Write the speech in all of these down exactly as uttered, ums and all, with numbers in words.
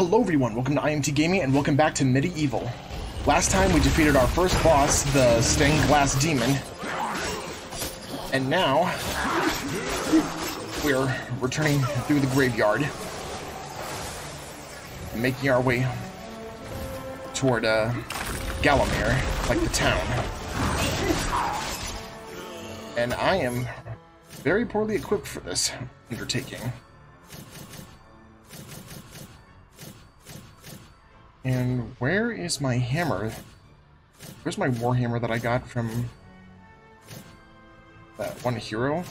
Hello everyone, welcome to I M T Gaming and welcome back to Medi-Evil. Last time we defeated our first boss, the Stained Glass Demon. And now, we're returning through the graveyard. Making our way toward uh, Gallowmere, like the town. And I am very poorly equipped for this undertaking. And where is my hammer? Where's my warhammer that I got from that one hero?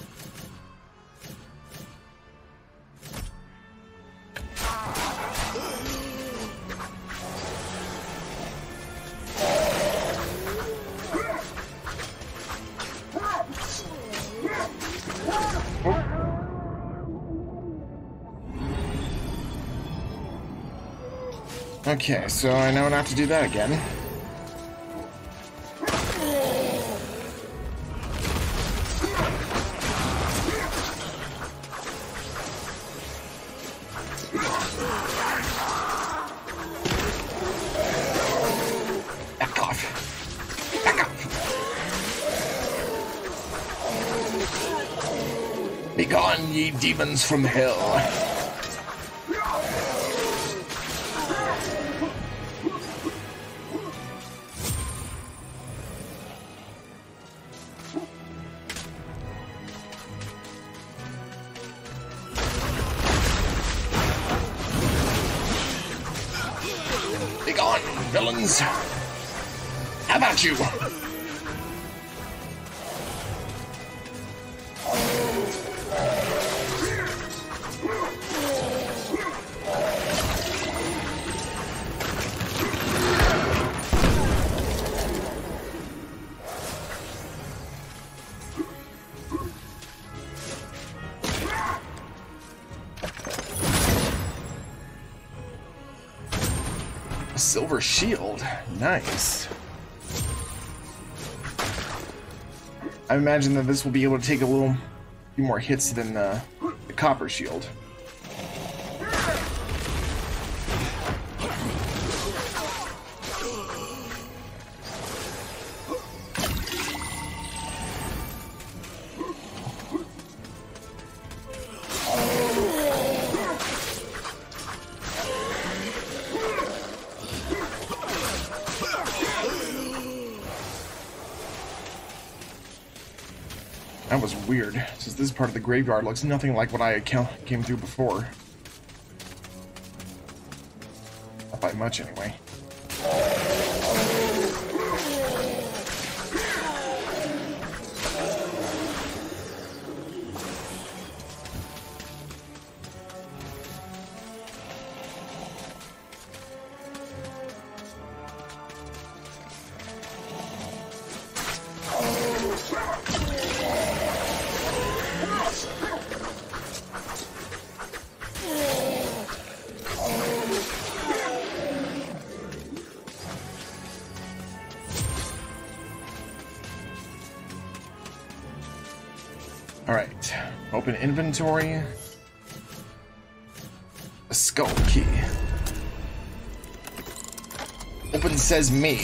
Okay, so I know not to do that again. Back off. Back off. Begone, ye demons from hell. Villains, how about you? Silver shield. Nice. I imagine that this will be able to take a little few more hits than the, the copper shield. That was weird, since this part of the graveyard looks nothing like what I came through before. Not by much, anyway. Alright, open inventory, a skull key, open says me.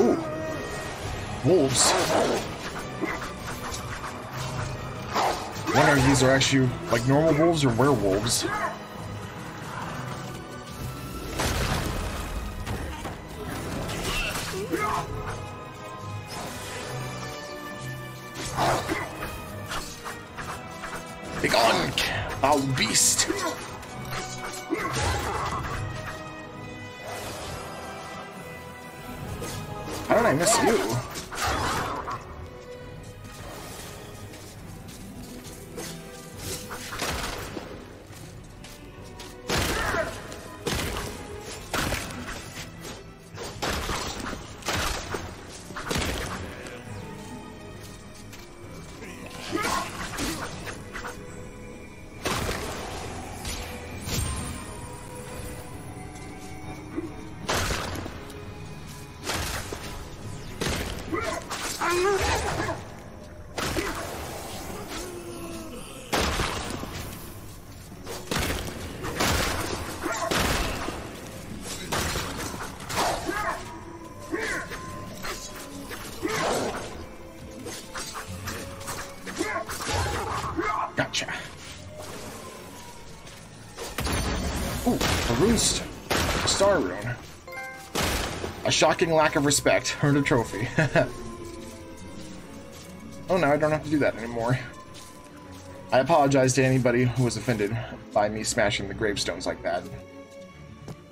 Ooh, wolves. I wonder if these are actually like normal wolves or werewolves. Begone, thou beast! How did I miss you? Shocking lack of respect. Earned a trophy. Oh no, I don't have to do that anymore. I apologize to anybody who was offended by me smashing the gravestones like that.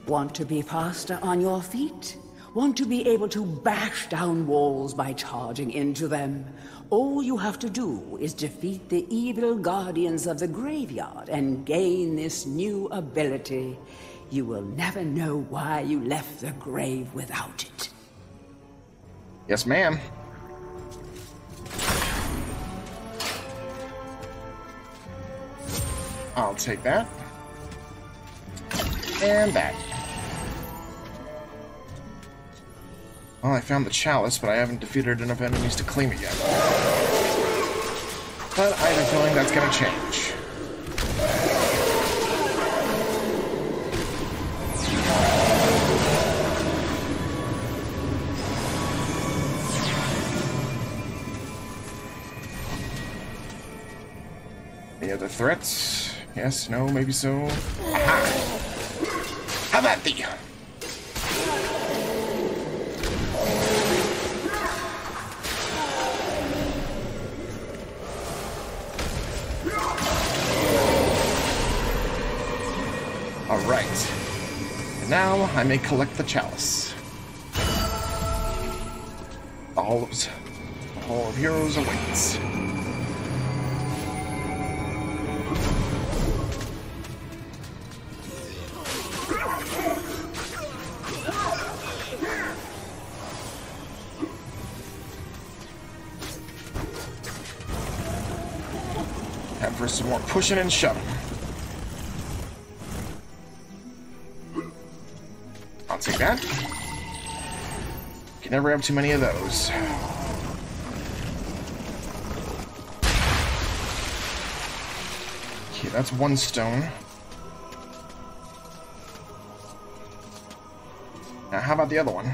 Want to be faster on your feet? Want to be able to bash down walls by charging into them? All you have to do is defeat the evil guardians of the graveyard and gain this new ability. You will never know why you left the grave without it. Yes, ma'am. I'll take that. And that. Well, I found the chalice, but I haven't defeated enough enemies to claim it yet. But I have a feeling that's gonna change. The threats? Yes, no, maybe so. Aha! How about thee? Alright. And now I may collect the chalice. The Hall of, the Hall of Heroes awaits. Some more pushing and shoving. I'll take that. Can never have too many of those. Okay, that's one stone. Now, how about the other one?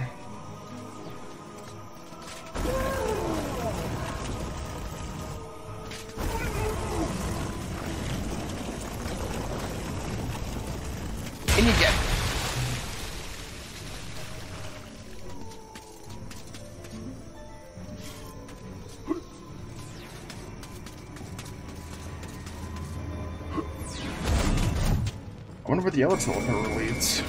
Yellow teleporter leads.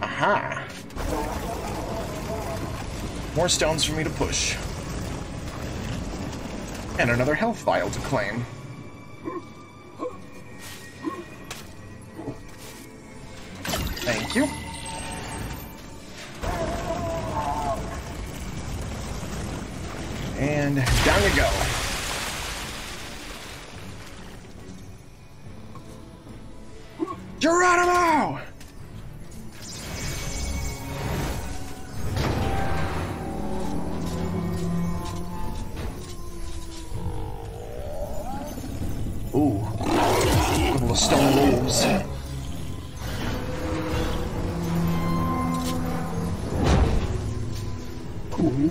Aha! More stones for me to push. And another health vial to claim. Thank you. And down you go. Geronimo! Ooh. Couple of stone wolves. Ooh.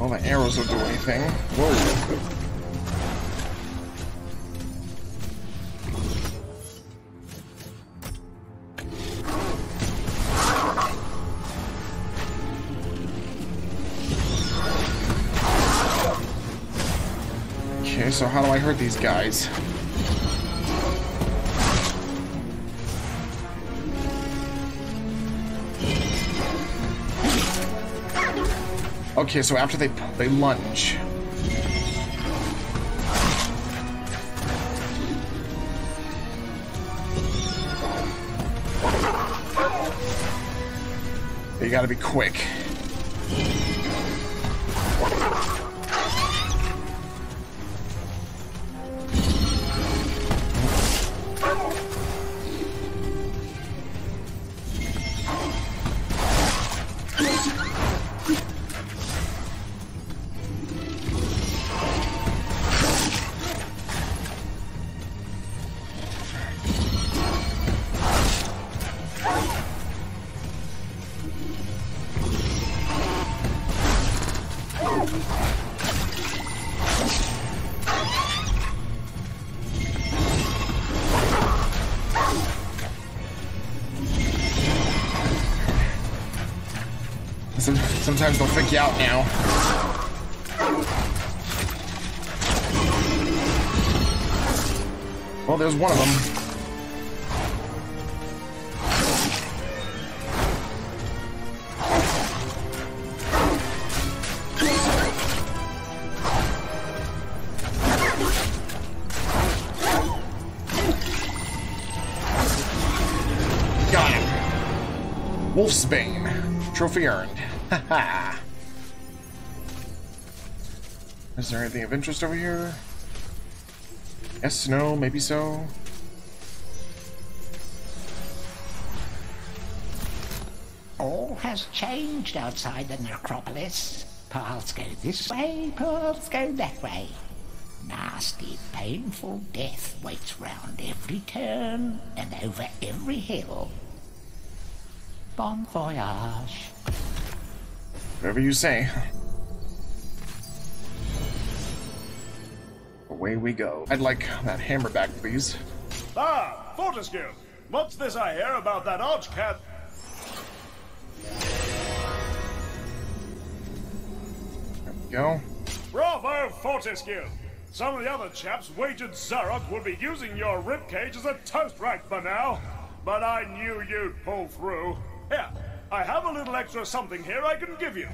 All the arrows will do anything. Whoa. Okay, so how do I hurt these guys? Okay, so after they they lunge. You gotta be quick. Sometimes they'll fake you out now. Well, there's one of them. Got him. Wolfsbane. Trophy earned. Ha! Is there anything of interest over here? Yes, no, maybe so. All has changed outside the necropolis. Paths go this way, paths go that way. Nasty, painful death waits round every turn and over every hill. Bon voyage. Whatever you say. Away we go. I'd like that hammer back, please. Ah, Fortescue! What's this I hear about that arch cat? There we go. Bravo, Fortescue! Some of the other chaps wagered Zarok would be using your ribcage as a toast rack for now. But I knew you'd pull through. Here. I have a little extra something here I can give you.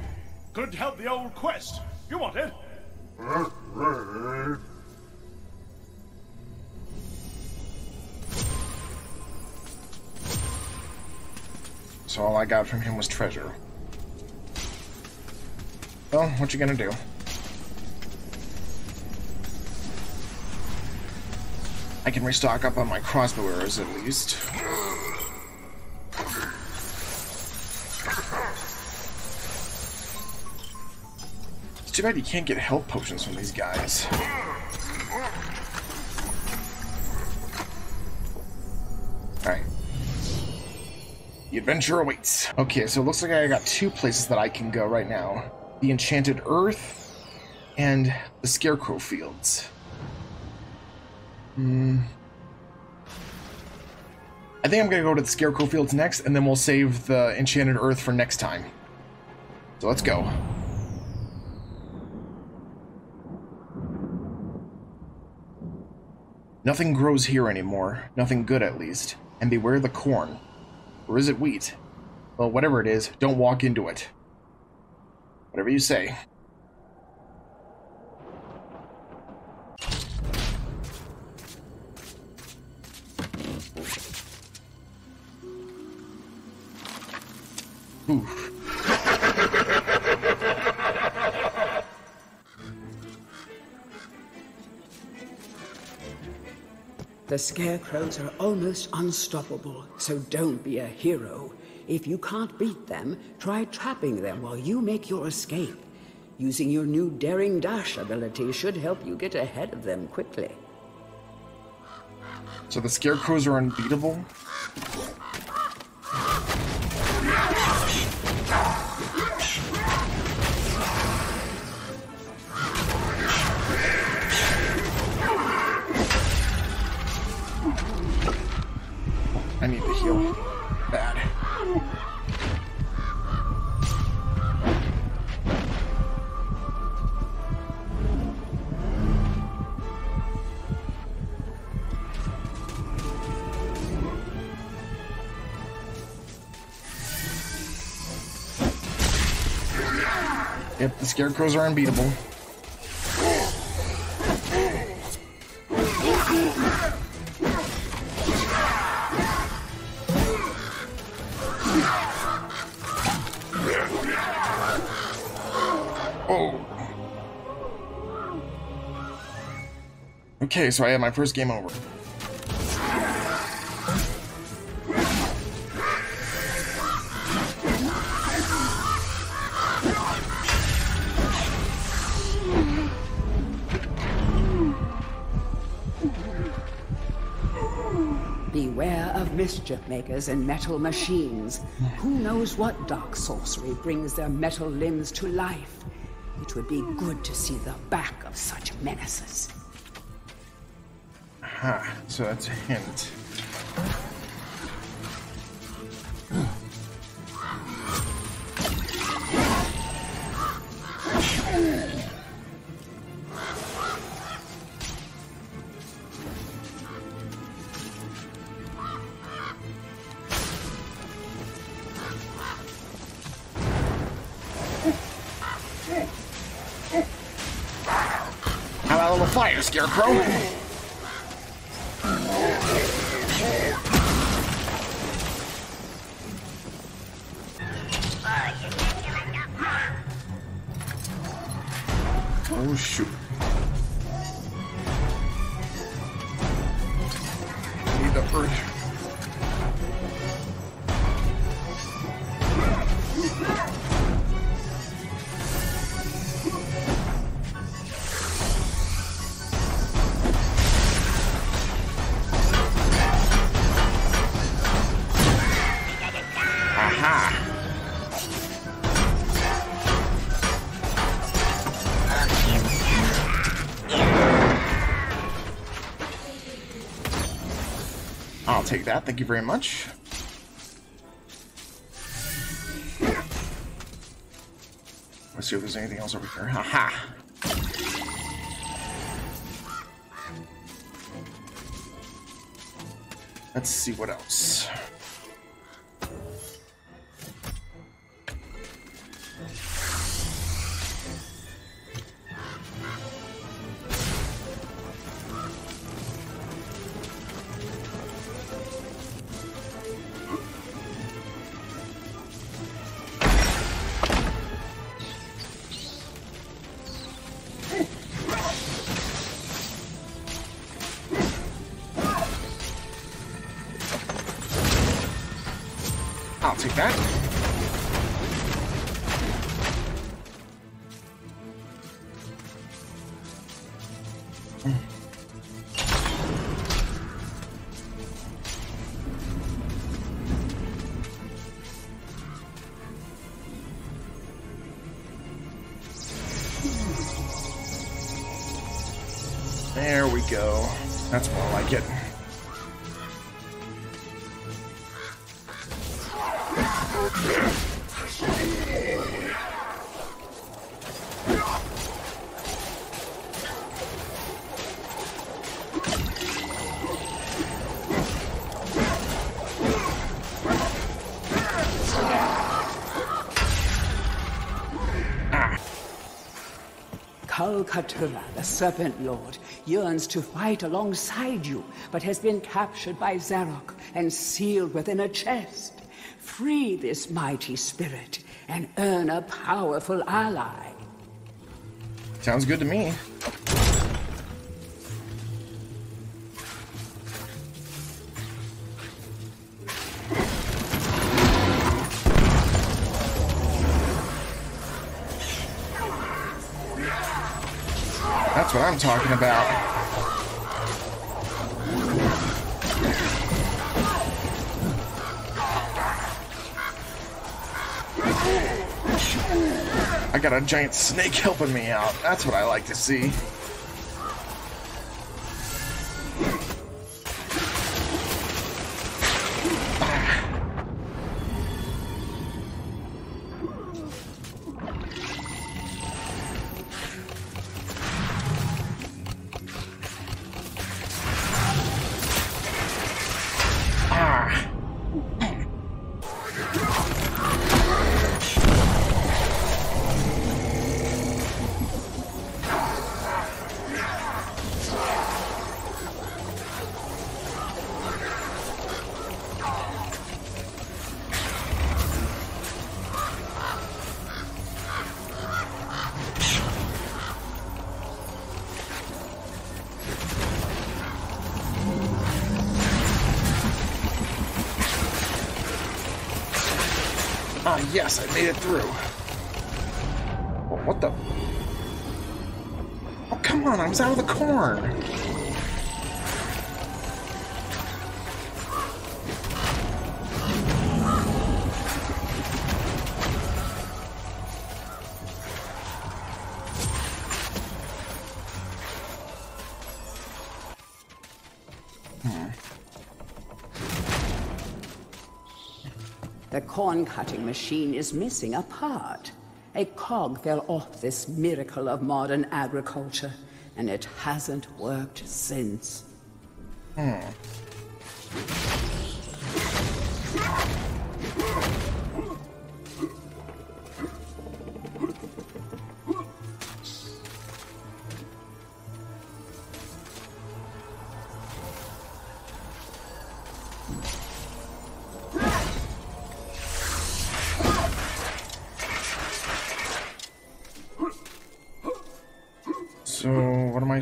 Could help the old quest. You want it? So all I got from him was treasure. Well, what you gonna do? I can restock up on my crossbow arrows at least. It's too bad you can't get health potions from these guys. Alright. The adventure awaits. Okay, so it looks like I got two places that I can go right now. The Enchanted Earth and the Scarecrow Fields. Hmm. I think I'm going to go to the Scarecrow Fields next, and then we'll save the Enchanted Earth for next time. So let's go. Nothing grows here anymore, nothing good at least, and beware the corn. Or is it wheat? Well, whatever it is, don't walk into it. Whatever you say. Oof. The scarecrows are almost unstoppable, so don't be a hero. If you can't beat them, try trapping them while you make your escape. Using your new Daring Dash ability should help you get ahead of them quickly. So the scarecrows are unbeatable? I need to heal bad. Yep, the scarecrows are unbeatable. Oh. Okay, so I have my first game over. Beware of mischief makers and metal machines. Who knows what dark sorcery brings their metal limbs to life? It would be good to see the back of such menaces. Huh, so that's a hint. How about a little fire, Scarecrow? Oh shoot. I need the earth. I'll take that, thank you very much. Let's see if there's anything else over here. Haha! Let's see what else. I'll take that. Mm. There we go. That's more like it. Tal Katturah, the Serpent Lord, yearns to fight alongside you, but has been captured by Zarok and sealed within a chest. Free this mighty spirit and earn a powerful ally. Sounds good to me. That's what I'm talking about. I got a giant snake helping me out. That's what I like to see. Ah, oh, yes, I made it through. What the? Oh, come on, I was out of the corn. The corn-cutting machine is missing a part. A cog fell off this miracle of modern agriculture, and it hasn't worked since. Hmm.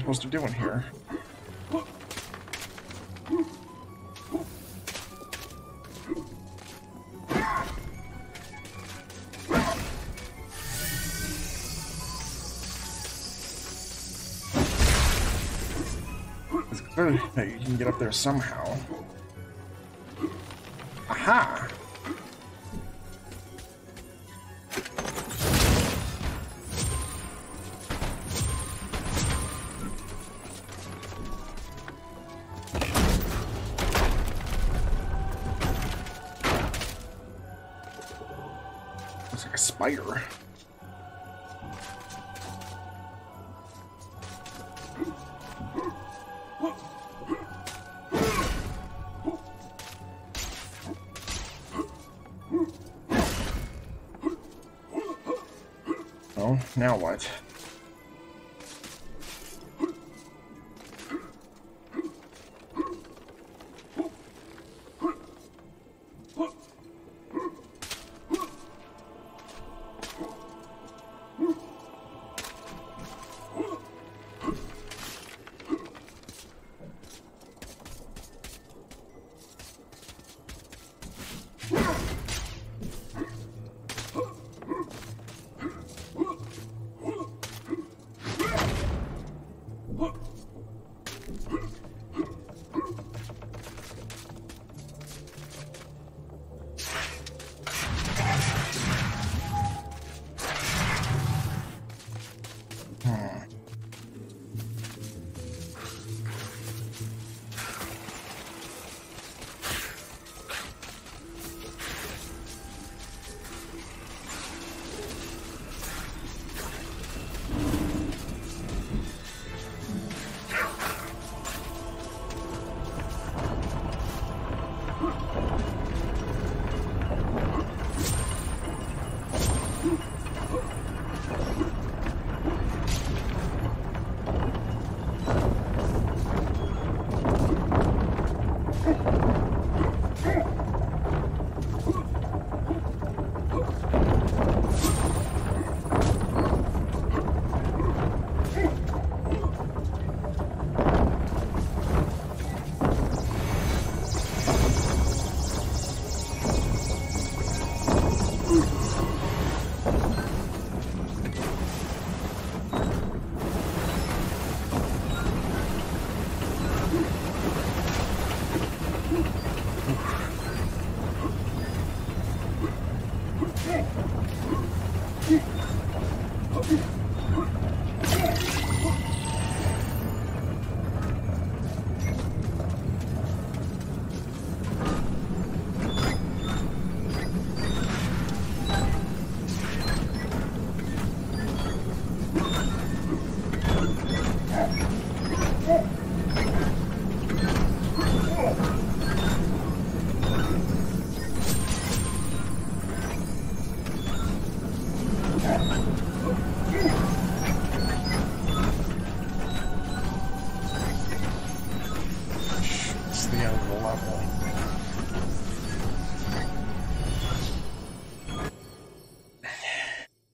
Supposed to do in here? It's clearly that you can get up there somehow. Aha! Fire. Oh, now what?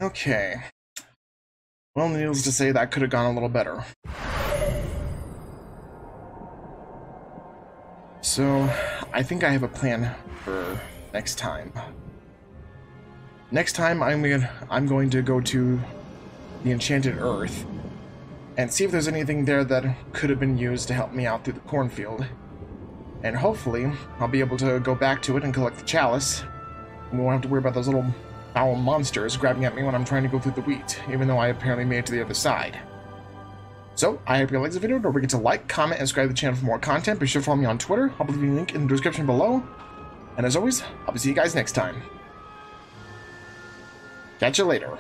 Okay. Well, needless to say, that could have gone a little better. So, I think I have a plan for next time. Next time, I'm gonna I'm going to go to the Enchanted Earth and see if there's anything there that could have been used to help me out through the cornfield. And hopefully, I'll be able to go back to it and collect the chalice. We won't have to worry about those little foul monsters grabbing at me when I'm trying to go through the wheat, even though I apparently made it to the other side. So, I hope you liked this video. Don't forget to like, comment, and subscribe to the channel for more content. Be sure to follow me on Twitter. I'll leave you a link in the description below. And as always, I'll see you guys next time. Catch you later.